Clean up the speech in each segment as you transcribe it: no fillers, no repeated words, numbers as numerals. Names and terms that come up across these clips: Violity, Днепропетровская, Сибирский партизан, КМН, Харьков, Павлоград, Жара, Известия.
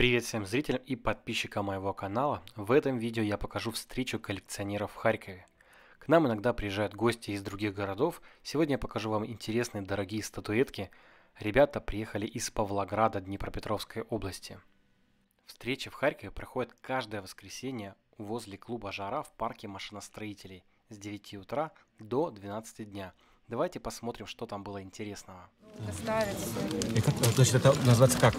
Привет всем зрителям и подписчикам моего канала. В этом видео я покажу встречу коллекционеров в Харькове. К нам иногда приезжают гости из других городов. Сегодня я покажу вам интересные дорогие статуэтки. Ребята приехали из Павлограда Днепропетровской области. Встречи в Харькове проходят каждое воскресенье возле клуба «Жара» в парке машиностроителей с 9 утра до 12 дня. Давайте посмотрим, что там было интересного. Значит, это называется как?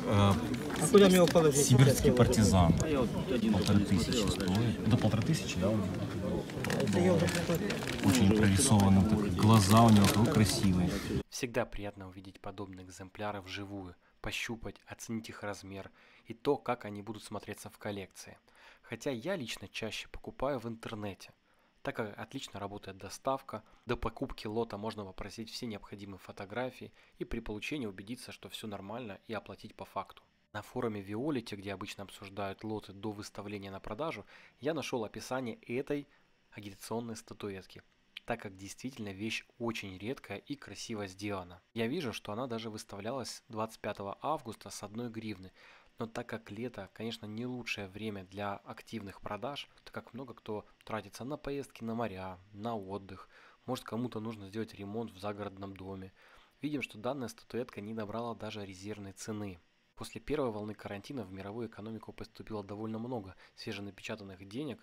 Сибирский партизан. 1500 стоит. До 1500, да? Очень прорисованы. Глаза у него красивые. Всегда приятно увидеть подобные экземпляры вживую, пощупать, оценить их размер и то, как они будут смотреться в коллекции. Хотя я лично чаще покупаю в интернете. Так как отлично работает доставка, до покупки лота можно попросить все необходимые фотографии и при получении убедиться, что все нормально, и оплатить по факту. На форуме Violity, где обычно обсуждают лоты до выставления на продажу, я нашел описание этой агитационной статуэтки, так как действительно вещь очень редкая и красиво сделана. Я вижу, что она даже выставлялась 25 августа с 1 гривны. Но так как лето, конечно, не лучшее время для активных продаж, так как много кто тратится на поездки на моря, на отдых, может кому-то нужно сделать ремонт в загородном доме. Видим, что данная статуэтка не набрала даже резервной цены. После первой волны карантина в мировую экономику поступило довольно много свеженапечатанных денег.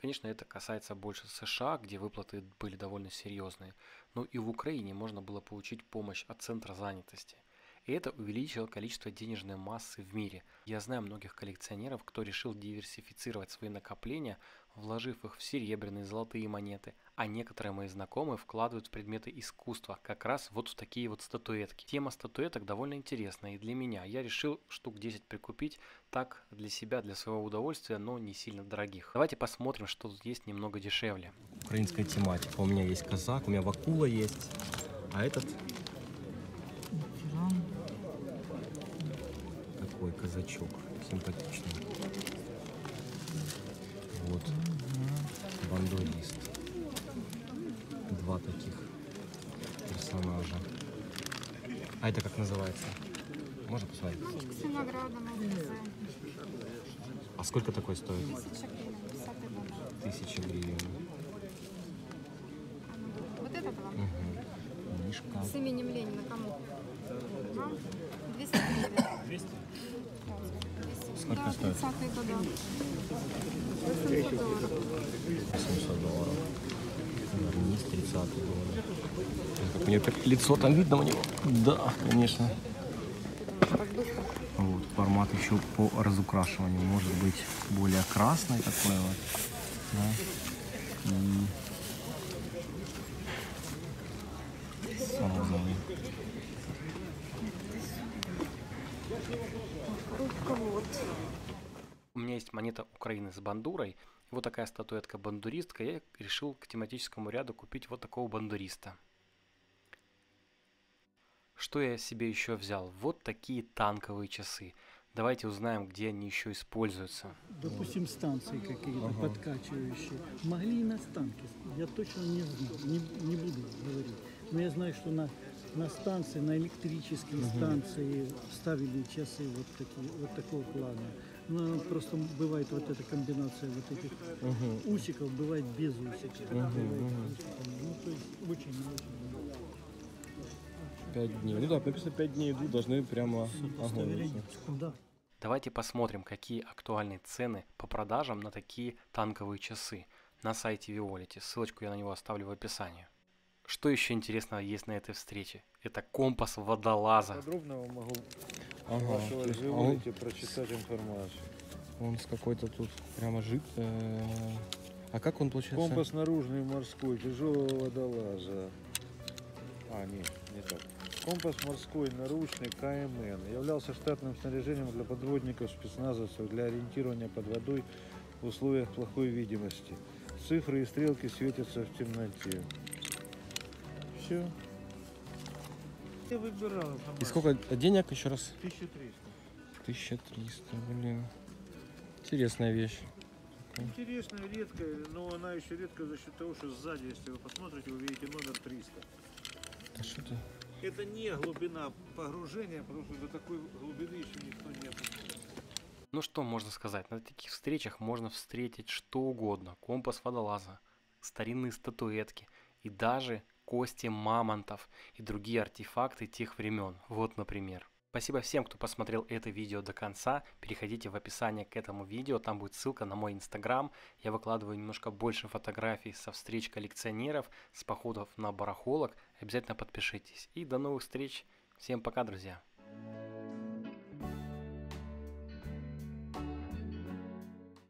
Конечно, это касается больше США, где выплаты были довольно серьезные. Но и в Украине можно было получить помощь от Центра занятости. И это увеличило количество денежной массы в мире. Я знаю многих коллекционеров, кто решил диверсифицировать свои накопления, вложив их в серебряные и золотые монеты. А некоторые мои знакомые вкладывают в предметы искусства, как раз вот в такие вот статуэтки. Тема статуэток довольно интересная и для меня. Я решил штук 10 прикупить, так для себя, для своего удовольствия, но не сильно дорогих. Давайте посмотрим, что тут есть немного дешевле. Украинская тематика. У меня есть казак, у меня вакула есть, а этот... Такой казачок симпатичный. Вот бандурист. Два таких персонажа. А это как называется? Можно посмотреть? А сколько такой стоит? 1000 гривен. Вот это была? Угу. Мишка. С именем Ленина кому? 200 гривен. 200? Сколько стоит? 800 долларов. Вниз 30 долларов. Как у нее лицо там видно у него? Да, конечно. Вот, формат еще по разукрашиванию. Может быть более красный такой вот. Да. Розовый. У меня есть монета Украины с бандурой. Вот такая статуэтка бандуристка. Я решил к тематическому ряду купить вот такого бандуриста. Что я себе еще взял? Вот такие танковые часы. Давайте узнаем, где они еще используются. Допустим, станции какие-то подкачивающие. Могли и на станке. Я точно не знаю, не буду говорить. Но я знаю, что на станции, на электрические станции ставили часы вот такие, вот такого плана. Но просто бывает вот эта комбинация вот этих усиков, бывает без усиков. Ну, то есть очень. 5 дней. Ну да, написано 5 дней идут, должны прямо... Ага. Давайте посмотрим, какие актуальные цены по продажам на такие танковые часы на сайте Violity. Ссылочку я на него оставлю в описании. Что еще интересного есть на этой встрече? Это компас водолаза. Подробно вам могу вашего Violity прочитать информацию. Он с какой-то тут прямо жид. А как он получается? Компас наружный морской, тяжелого водолаза. А, нет, не так. Компас морской, наручный, КМН. Являлся штатным снаряжением для подводников, спецназовцев, для ориентирования под водой в условиях плохой видимости. Цифры и стрелки светятся в темноте. Все. Я выбирал. И сколько денег еще раз? 1300. 1300, блин. Интересная вещь. Интересная, редкая, но она еще редкая за счет того, что сзади, если вы посмотрите, вы увидите номер 300. Это не глубина погружения, потому что до такой глубины еще никто не опустил. Ну что можно сказать, на таких встречах можно встретить что угодно: компас водолаза, старинные статуэтки и даже кости мамонтов и другие артефакты тех времен, вот например. Спасибо всем, кто посмотрел это видео до конца. Переходите в описание к этому видео, там будет ссылка на мой инстаграм. Я выкладываю немножко больше фотографий со встреч коллекционеров, с походов на барахолок. Обязательно подпишитесь. И до новых встреч. Всем пока, друзья.